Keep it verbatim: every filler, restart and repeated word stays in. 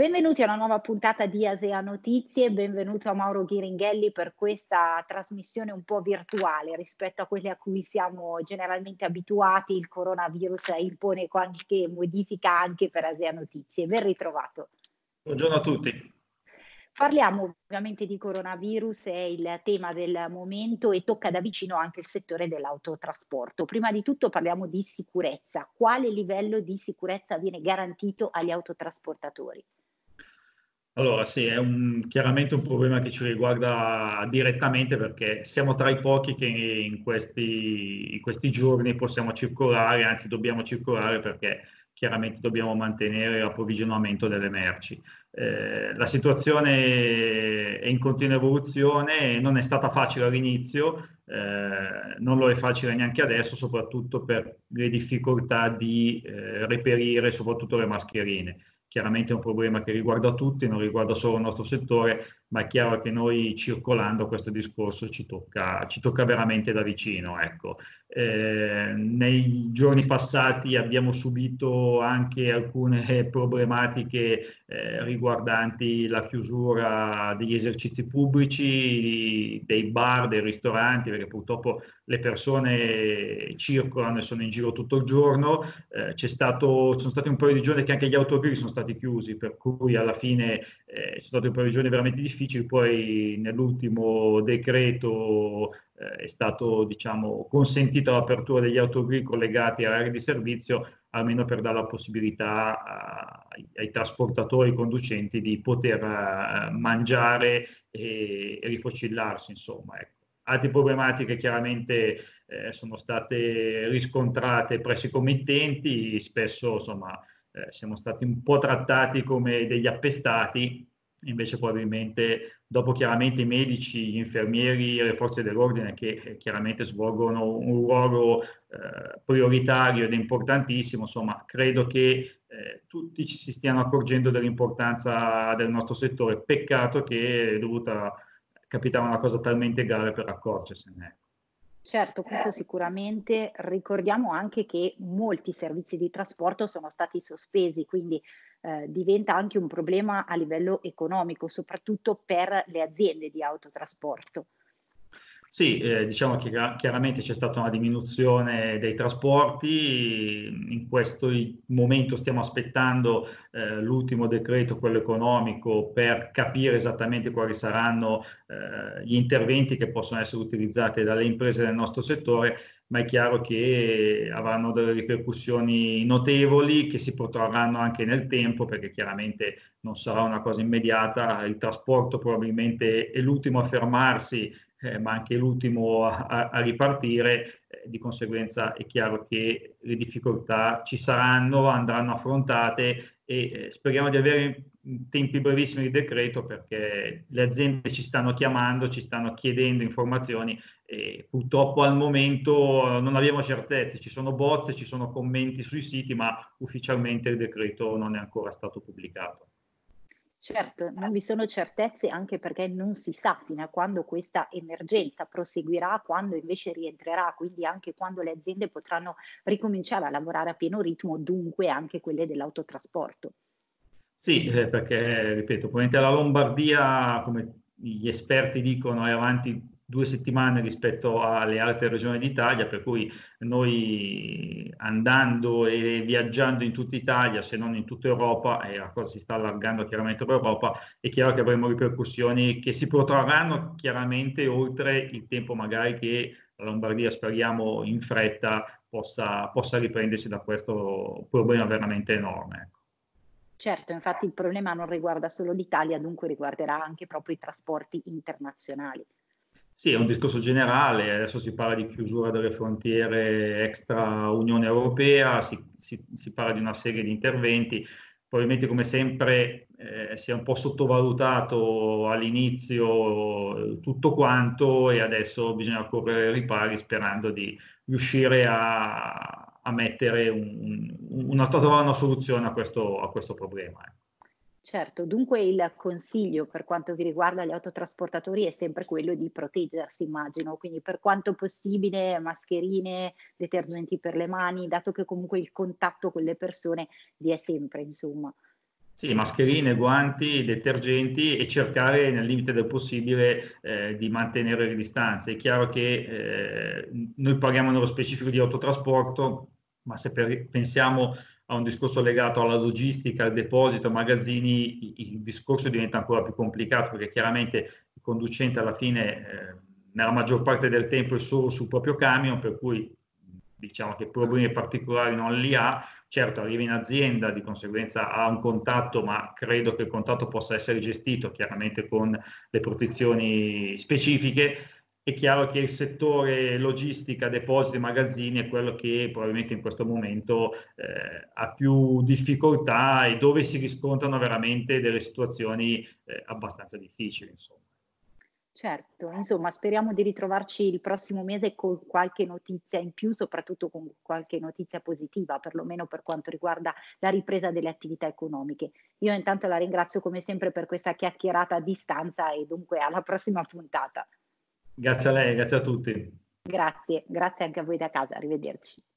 Benvenuti a una nuova puntata di ASEANotizie, benvenuto a Mauro Ghiringhelli per questa trasmissione un po' virtuale rispetto a quelle a cui siamo generalmente abituati. Il coronavirus impone qualche modifica anche per ASEANotizie. Ben ritrovato. Buongiorno a tutti. Parliamo ovviamente di coronavirus, è il tema del momento e tocca da vicino anche il settore dell'autotrasporto. Prima di tutto parliamo di sicurezza. Quale livello di sicurezza viene garantito agli autotrasportatori? Allora sì, è un, chiaramente un problema che ci riguarda direttamente perché siamo tra i pochi che in questi, in questi giorni possiamo circolare, anzi dobbiamo circolare perché chiaramente dobbiamo mantenere l'approvvigionamento delle merci. Eh, la situazione è in continua evoluzione, non è stata facile all'inizio, eh, non lo è facile neanche adesso, soprattutto per le difficoltà di eh, reperire soprattutto le mascherine. Chiaramente è un problema che riguarda tutti, non riguarda solo il nostro settore, ma è chiaro che noi circolando questo discorso ci tocca, ci tocca veramente da vicino. Ecco. Eh, nei giorni passati abbiamo subito anche alcune problematiche eh, riguardanti la chiusura degli esercizi pubblici, dei bar, dei ristoranti, perché purtroppo le persone circolano e sono in giro tutto il giorno. Eh, c'è stato, ci sono stati un paio di giorni che anche gli autogrill sono stati chiusi, per cui alla fine eh, ci sono stati un paio di giorni veramente difficili. Poi nell'ultimo decreto eh, è stato, diciamo, consentita l'apertura degli autogrill collegati alle aree di servizio, almeno per dare la possibilità a, ai trasportatori conducenti di poter uh, mangiare e, e rifocillarsi, insomma, ecco. Altre problematiche chiaramente eh, sono state riscontrate presso i committenti, spesso insomma eh, siamo stati un po' trattati come degli appestati, invece probabilmente dopo chiaramente i medici, gli infermieri e le forze dell'ordine che eh, chiaramente svolgono un ruolo eh, prioritario ed importantissimo, insomma credo che Eh, tutti ci si stiano accorgendo dell'importanza del nostro settore. Peccato che è dovuta capitare una cosa talmente grave per accorgersene. Certo, questo sicuramente. Ricordiamo anche che molti servizi di trasporto sono stati sospesi, quindi eh, diventa anche un problema a livello economico, soprattutto per le aziende di autotrasporto. Sì, eh, diciamo che chiaramente c'è stata una diminuzione dei trasporti. In questo momento stiamo aspettando eh, l'ultimo decreto, quello economico, per capire esattamente quali saranno eh, gli interventi che possono essere utilizzati dalle imprese del nostro settore, ma è chiaro che avranno delle ripercussioni notevoli che si protrarranno anche nel tempo, perché chiaramente non sarà una cosa immediata. Il trasporto probabilmente è l'ultimo a fermarsi, Eh, ma anche l'ultimo a, a ripartire, eh, di conseguenza è chiaro che le difficoltà ci saranno, andranno affrontate e eh, speriamo di avere in tempi brevissimi il decreto, perché le aziende ci stanno chiamando, ci stanno chiedendo informazioni e purtroppo al momento non abbiamo certezze. Ci sono bozze, ci sono commenti sui siti, ma ufficialmente il decreto non è ancora stato pubblicato. Certo, non vi sono certezze anche perché non si sa fino a quando questa emergenza proseguirà, quando invece rientrerà, quindi anche quando le aziende potranno ricominciare a lavorare a pieno ritmo, dunque anche quelle dell'autotrasporto. Sì, eh, perché, ripeto, probabilmente la Lombardia, come gli esperti dicono, è avanti due settimane rispetto alle altre regioni d'Italia, per cui noi andando e viaggiando in tutta Italia, se non in tutta Europa, e la cosa si sta allargando chiaramente per l'Europa, è chiaro che avremo ripercussioni che si protrarranno chiaramente oltre il tempo magari che la Lombardia, speriamo in fretta, possa, possa riprendersi da questo problema veramente enorme. Ecco. Certo, infatti il problema non riguarda solo l'Italia, dunque riguarderà anche proprio i trasporti internazionali. Sì, è un discorso generale. Adesso si parla di chiusura delle frontiere extra Unione Europea, si, si, si parla di una serie di interventi. Probabilmente, come sempre, eh, si è un po' sottovalutato all'inizio tutto quanto e adesso bisogna correre ai ripari sperando di riuscire a, a mettere un, una, trovare una soluzione a questo, a questo problema. Eh. Certo, dunque il consiglio per quanto vi riguarda gli autotrasportatori è sempre quello di proteggersi, immagino, quindi per quanto possibile mascherine, detergenti per le mani, dato che comunque il contatto con le persone vi è sempre, insomma. Sì, mascherine, guanti, detergenti e cercare nel limite del possibile eh, di mantenere le distanze. È chiaro che eh, noi parliamo nello specifico di autotrasporto, ma se per, pensiamo a un discorso legato alla logistica, al deposito, magazzini, il, il discorso diventa ancora più complicato, perché chiaramente il conducente alla fine eh, nella maggior parte del tempo è solo sul proprio camion, per cui diciamo che problemi particolari non li ha. Certo, arriva in azienda, di conseguenza ha un contatto, ma credo che il contatto possa essere gestito chiaramente con le protezioni specifiche. È chiaro che il settore logistica, depositi, magazzini è quello che probabilmente in questo momento eh, ha più difficoltà e dove si riscontrano veramente delle situazioni eh, abbastanza difficili, insomma. Certo, insomma speriamo di ritrovarci il prossimo mese con qualche notizia in più, soprattutto con qualche notizia positiva, perlomeno per quanto riguarda la ripresa delle attività economiche. Io intanto la ringrazio come sempre per questa chiacchierata a distanza e dunque alla prossima puntata. Grazie a lei, grazie a tutti. Grazie, grazie anche a voi da casa, arrivederci.